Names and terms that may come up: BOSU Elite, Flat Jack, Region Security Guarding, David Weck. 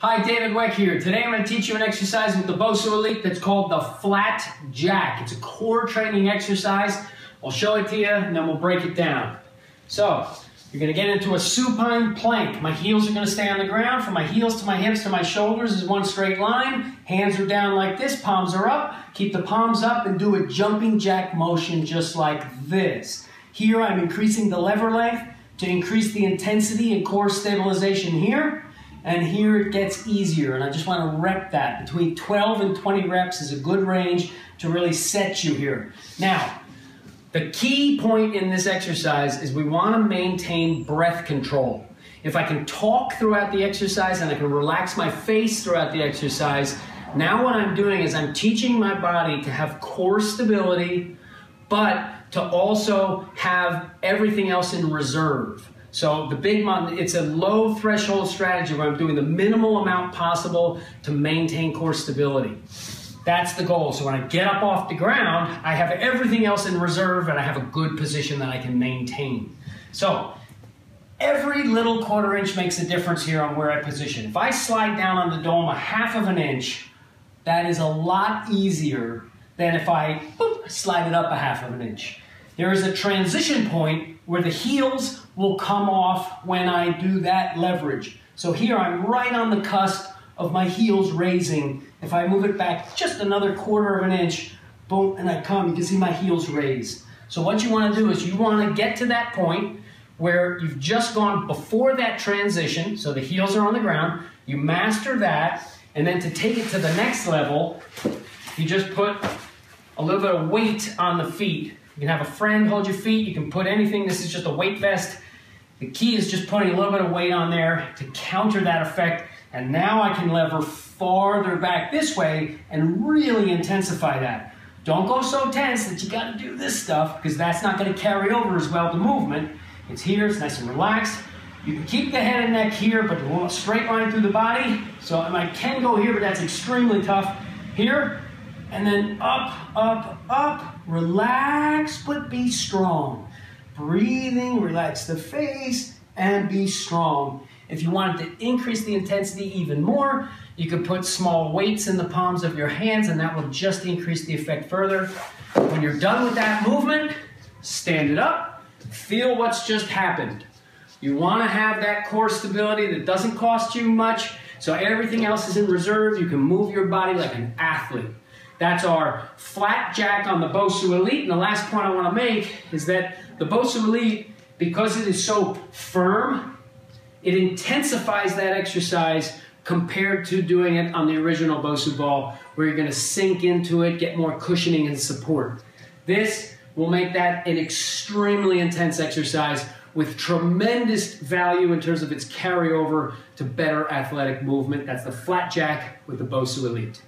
Hi, David Weck here. Today I'm going to teach you an exercise with the BOSU Elite that's called the Flat Jack. It's a core training exercise. I'll show it to you and then we'll break it down. So, you're going to get into a supine plank. My heels are going to stay on the ground. From my heels to my hips to my shoulders is one straight line. Hands are down like this, palms are up. Keep the palms up and do a jumping jack motion just like this. Here I'm increasing the lever length to increase the intensity and core stabilization here. And here it gets easier, and I just want to rep that. Between 12 and 20 reps is a good range to really set you here. Now, the key point in this exercise is we want to maintain breath control. If I can talk throughout the exercise and I can relax my face throughout the exercise, now what I'm doing is I'm teaching my body to have core stability, but to also have everything else in reserve. So it's a low threshold strategy where I'm doing the minimal amount possible to maintain core stability. That's the goal. So when I get up off the ground, I have everything else in reserve and I have a good position that I can maintain. So every little quarter inch makes a difference here on where I position. If I slide down on the dome 1/2 of an inch, that is a lot easier than if I slide it up 1/2 of an inch. There is a transition point where the heels will come off when I do that leverage. So here I'm right on the cusp of my heels raising. If I move it back just another 1/4 of an inch, boom, and I come, you can see my heels raise. So what you want to do is you want to get to that point where you've just gone before that transition, so the heels are on the ground, you master that, and then to take it to the next level, you just put a little bit of weight on the feet. You can have a friend hold your feet, you can put anything, this is just a weight vest. The key is just putting a little bit of weight on there to counter that effect, and now I can lever farther back this way and really intensify that. Don't go so tense that you gotta do this stuff, because that's not gonna carry over as well the movement. It's here, it's nice and relaxed. You can keep the head and neck here, but a straight line through the body. So I can go here, but that's extremely tough. Here, and then up, up, up. Relax, but be strong. Breathing, relax the face, and be strong. If you wanted to increase the intensity even more, you could put small weights in the palms of your hands, and that will just increase the effect further. When you're done with that movement, stand it up, feel what's just happened. You want to have that core stability that doesn't cost you much, so everything else is in reserve. You can move your body like an athlete. That's our Flat Jack on the BOSU Elite. And the last point I want to make is that the BOSU Elite, because it is so firm, it intensifies that exercise compared to doing it on the original BOSU ball, where you're going to sink into it, get more cushioning and support. This will make that an extremely intense exercise with tremendous value in terms of its carryover to better athletic movement. That's the Flat Jack with the BOSU Elite.